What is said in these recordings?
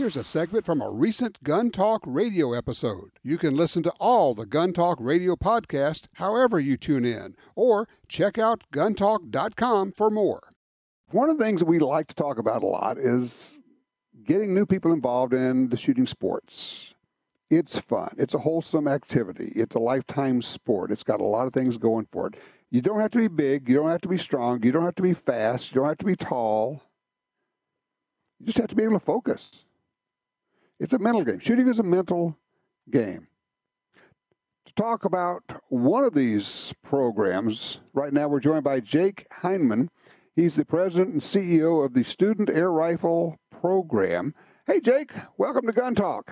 Here's a segment from a recent Gun Talk Radio episode. You can listen to all the Gun Talk Radio podcast however you tune in, or check out guntalk.com for more. One of the things that we like to talk about a lot is getting new people involved in the shooting sports. It's fun. It's a wholesome activity. It's a lifetime sport. It's got a lot of things going for it. You don't have to be big. You don't have to be strong. You don't have to be fast. You don't have to be tall. You just have to be able to focus. It's a mental game. Shooting is a mental game. To talk about one of these programs, right now we're joined by Jake Hindman. He's the president and CEO of the Student Air Rifle Program. Hey, Jake, welcome to Gun Talk.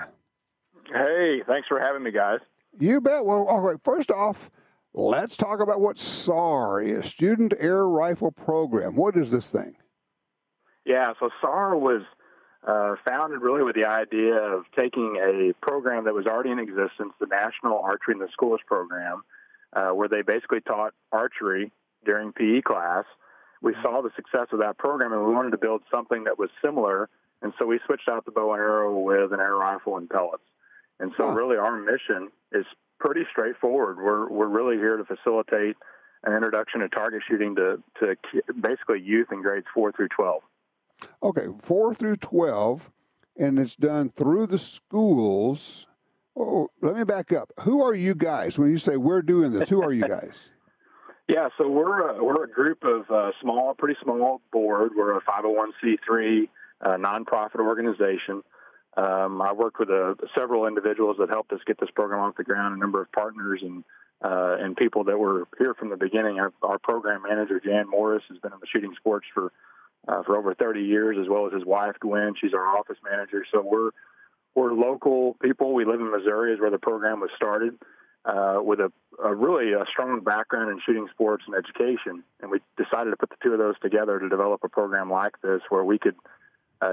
Hey, thanks for having me, guys. You bet. Well, all right, first off, let's talk about what SAR is, Student Air Rifle Program. What is this thing? Yeah, so SAR was founded really with the idea of taking a program that was already in existence, the National Archery in the Schools Program, where they basically taught archery during PE class. We saw the success of that program, and we wanted to build something that was similar, and so we switched out the bow and arrow with an air rifle and pellets. And so really our mission is pretty straightforward. We're really here to facilitate an introduction to target shooting to basically youth in grades 4 through 12. Okay, 4 through 12, and it's done through the schools. Oh, let me back up. Who are you guys? When you say we're doing this, who are you guys? Yeah, so we're a group of pretty small board. We're a 501c3 nonprofit organization. I worked with several individuals that helped us get this program off the ground, a number of partners and people that were here from the beginning. Our program manager, Jan Morris, has been in the shooting sports for over 30 years, as well as his wife, Gwen. She's our office manager. So we're local people. We live in Missouri is where the program was started, with a really strong background in shooting sports and education. And we decided to put the two of those together to develop a program like this where we could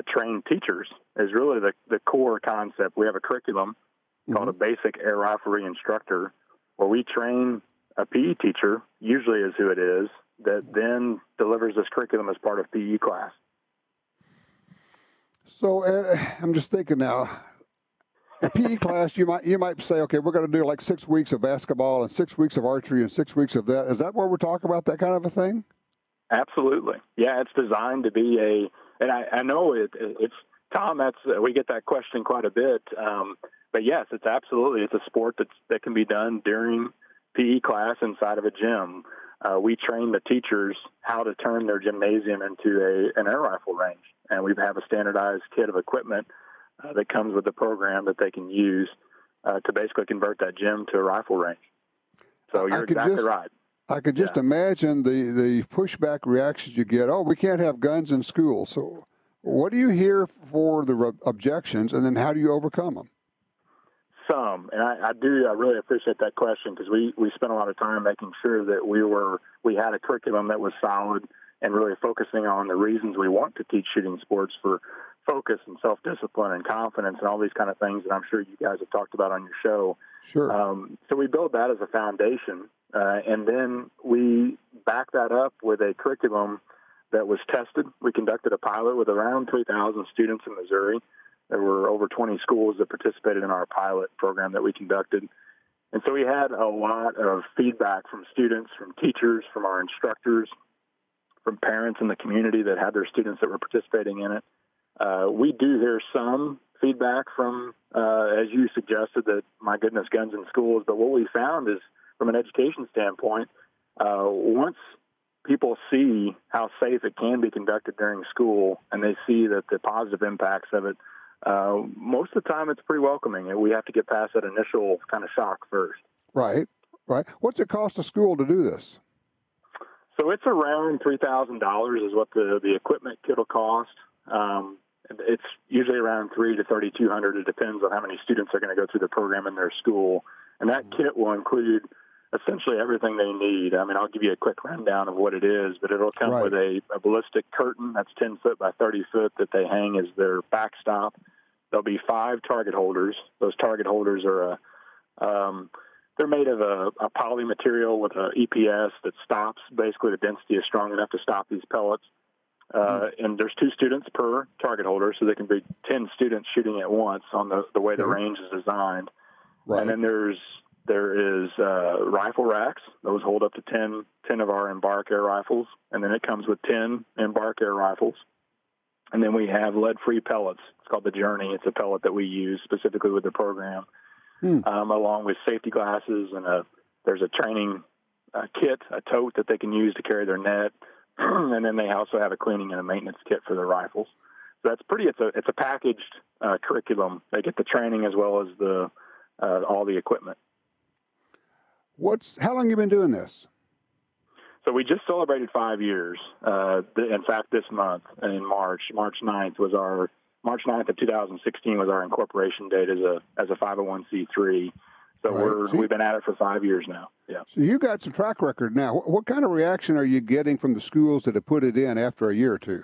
train teachers is really the core concept. We have a curriculum called a basic air riflery instructor where we train a PE teacher, usually is who it is, that then delivers this curriculum as part of PE class. So I'm just thinking now, in PE class, you might say, okay, we're going to do like 6 weeks of basketball and 6 weeks of archery and 6 weeks of that. Is that what we're talking about, that kind of a thing? Absolutely. Yeah, it's designed to be a... And I know it's Tom. We get that question quite a bit. But yes, it's a sport that can be done during PE class inside of a gym. We train the teachers how to turn their gymnasium into an air rifle range, and we have a standardized kit of equipment that comes with the program that they can use to basically convert that gym to a rifle range. So you're exactly right. I could just imagine the pushback reactions you get. Oh, we can't have guns in school. So what do you hear for the objections, and then how do you overcome them? And I really appreciate that question because we spent a lot of time making sure that we had a curriculum that was solid and really focusing on the reasons we want to teach shooting sports for focus and self-discipline and confidence and all these kind of things that I'm sure you guys have talked about on your show. Sure. So we build that as a foundation. And then we backed that up with a curriculum that was tested. We conducted a pilot with around 3,000 students in Missouri. There were over 20 schools that participated in our pilot program that we conducted. And so we had a lot of feedback from students, from teachers, from our instructors, from parents in the community that had their students that were participating in it. We do hear some feedback from, as you suggested, that, my goodness, guns in schools. But what we found is, from an education standpoint, once people see how safe it can be conducted during school and they see that the positive impacts of it, most of the time it's pretty welcoming. And we have to get past that initial kind of shock first. Right. What's it cost a school to do this? So it's around $3,000 is what the equipment kit will cost. It's usually around $300 to $3,200. It depends on how many students are going to go through the program in their school. And that kit will include essentially everything they need. I mean, I'll give you a quick rundown of what it is, but it'll come with a ballistic curtain that's 10 foot by 30 foot that they hang as their backstop. There'll be 5 target holders. Those target holders are they're made of a poly material with an EPS that stops. Basically, the density is strong enough to stop these pellets. And there's 2 students per target holder, so there can be 10 students shooting at once on the way the range is designed. Right. And then there is rifle racks. Those hold up to 10 of our Embark Air Rifles, and then it comes with 10 Embark Air Rifles. And then we have lead-free pellets. It's called the Journey. It's a pellet that we use specifically with the program, along with safety glasses. And there's a training kit, a tote that they can use to carry their net. And then they also have a cleaning and a maintenance kit for their rifles. So that's pretty. It's a packaged curriculum. They get the training as well as the all the equipment. How long have you been doing this? So we just celebrated 5 years. In fact, this month in March 9th was our March 9th of 2016 was our incorporation date as a 501c3. So we've been at it for 5 years now. Yeah. So you got some track record now. What kind of reaction are you getting from the schools that have put it in after a year or two?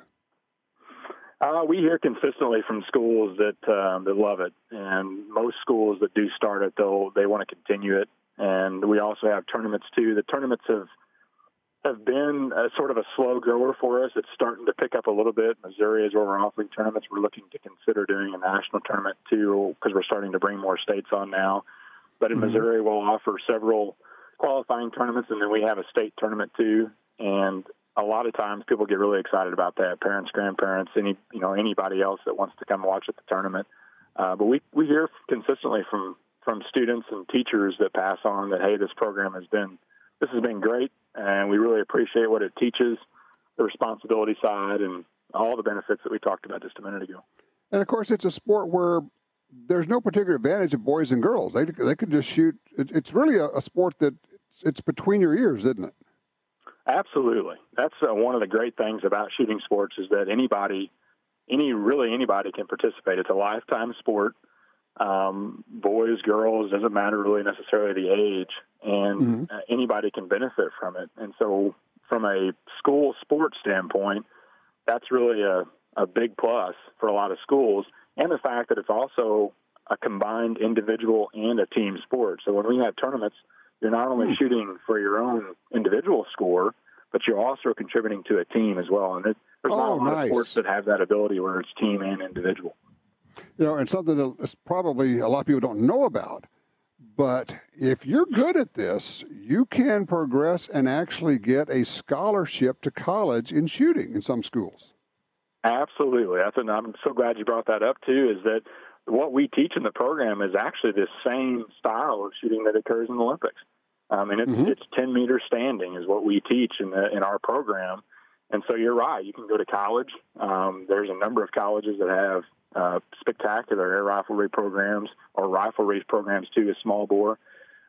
We hear consistently from schools that love it, and most schools that do start it, they want to continue it. And we also have tournaments too. The tournaments have been sort of a slow grower for us. It's starting to pick up a little bit. Missouri is where we're offering tournaments. We're looking to consider doing a national tournament too, because we're starting to bring more states on now. But in Missouri, we'll offer several qualifying tournaments, and then we have a state tournament too. And a lot of times, people get really excited about that. Parents, grandparents, anybody else that wants to come watch at the tournament. But we hear consistently from students and teachers that pass on that, hey, this program has been great, and we really appreciate what it teaches, the responsibility side, and all the benefits that we talked about just a minute ago. And of course, it's a sport where there's no particular advantage of boys and girls. They could just shoot. It's really a sport that it's between your ears, isn't it? Absolutely. That's one of the great things about shooting sports is that anybody can participate. It's a lifetime sport. Boys, girls, doesn't matter really necessarily the age, and anybody can benefit from it. And so from a school sports standpoint, that's really a big plus for a lot of schools. And the fact that it's also a combined individual and a team sport. So when we have tournaments, you're not only shooting for your own individual score, but you're also contributing to a team as well. And there's not a lot of sports that have that ability where it's team and individual. And something that's probably a lot of people don't know about, but if you're good at this, you can progress and actually get a scholarship to college in shooting in some schools. Absolutely. I'm so glad you brought that up, too, is that what we teach in the program is actually the same style of shooting that occurs in the Olympics. It's 10-meter standing is what we teach in our program. And so you're right. You can go to college. There's a number of colleges that have spectacular air riflery programs or riflery programs, too, as small bore.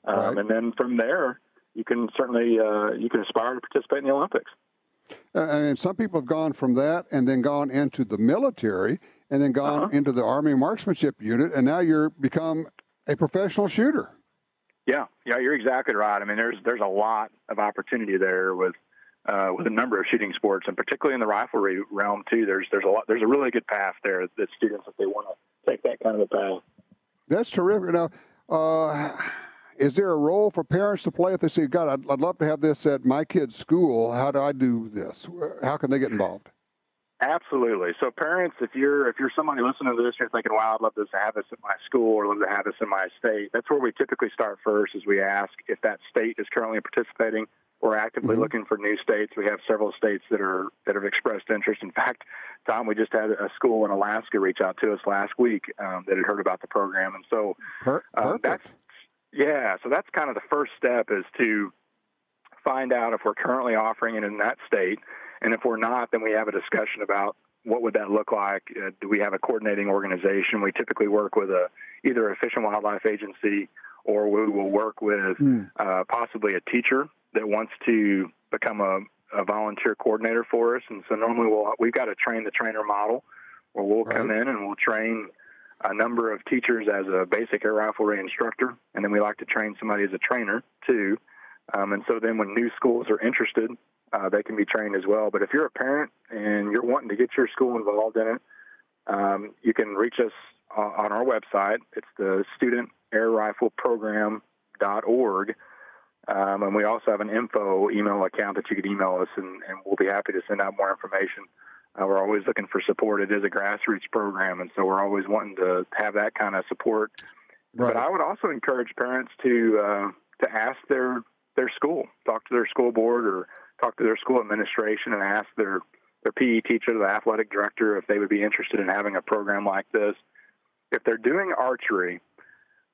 And then from there, you can certainly aspire to participate in the Olympics. And some people have gone from that and then gone into the military and then gone into the Army marksmanship unit, and now you're become a professional shooter. Yeah, you're exactly right. I mean, there's a lot of opportunity there with a number of shooting sports, and particularly in the riflery realm too. There's a really good path there that students, if they want to take that kind of a path. That's terrific. Now, is there a role for parents to play if they say, God, I'd love to have this at my kid's school. How do I do this? How can they get involved? Absolutely. So parents, if you're somebody listening to this, you're thinking, wow, I'd love to have this at my school or love to have this in my state. That's where we typically start first is we ask if that state is currently participating. We're actively looking for new states. We have several states that have expressed interest. In fact, Tom, we just had a school in Alaska reach out to us last week that had heard about the program. And so that's kind of the first step is to find out if we're currently offering it in that state. And if we're not, then we have a discussion about what would that look like. Do we have a coordinating organization? We typically work with either a Fish and Wildlife Agency, or we will work with possibly a teacher that wants to become a volunteer coordinator for us. And so normally we've got a train the trainer model where we'll come in and we'll train a number of teachers as a basic air riflery instructor, and then we like to train somebody as a trainer too. And so then when new schools are interested, they can be trained as well. But if you're a parent and you're wanting to get your school involved in it, you can reach us on our website. It's the Student Air Rifle Program.org. And we also have an info email account that you can email us, and we'll be happy to send out more information We're always looking for support. It is a grassroots program, and so we're always wanting to have that kind of support. Right. But I would also encourage parents to ask their school, talk to their school board or talk to their school administration, and ask their PE teacher, the athletic director, if they would be interested in having a program like this. If they're doing archery,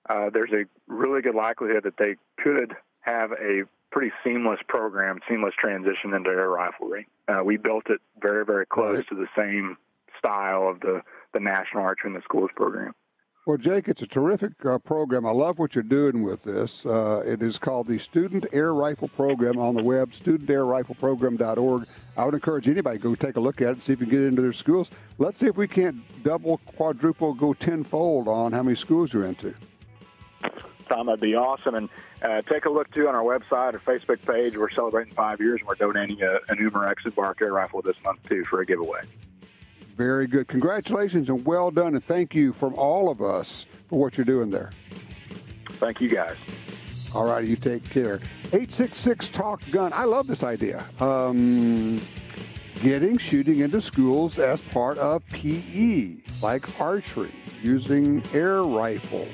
there's a really good likelihood that they could have a pretty seamless program, seamless transition into air riflery. We built it very, very close to the same style of the National Archery in the Schools program. Well, Jake, it's a terrific program. I love what you're doing with this. It is called the Student Air Rifle Program on the web, studentairrifleprogram.org. I would encourage anybody to go take a look at it and see if you can get it into their schools. Let's see if we can't double, quadruple, go tenfold on how many schools you're into. Tom, that'd be awesome. And take a look, too, on our website or Facebook page. We're celebrating 5 years, and we're donating an Umarex Embark Air Rifle this month, too, for a giveaway. Very good. Congratulations and well done, and thank you from all of us for what you're doing there. Thank you, guys. All right, you take care. 866-TALK-GUN. I love this idea. Getting shooting into schools as part of PE, like archery, using air rifles.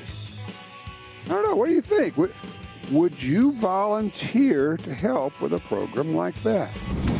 I don't know. What do you think? Would you volunteer to help with a program like that?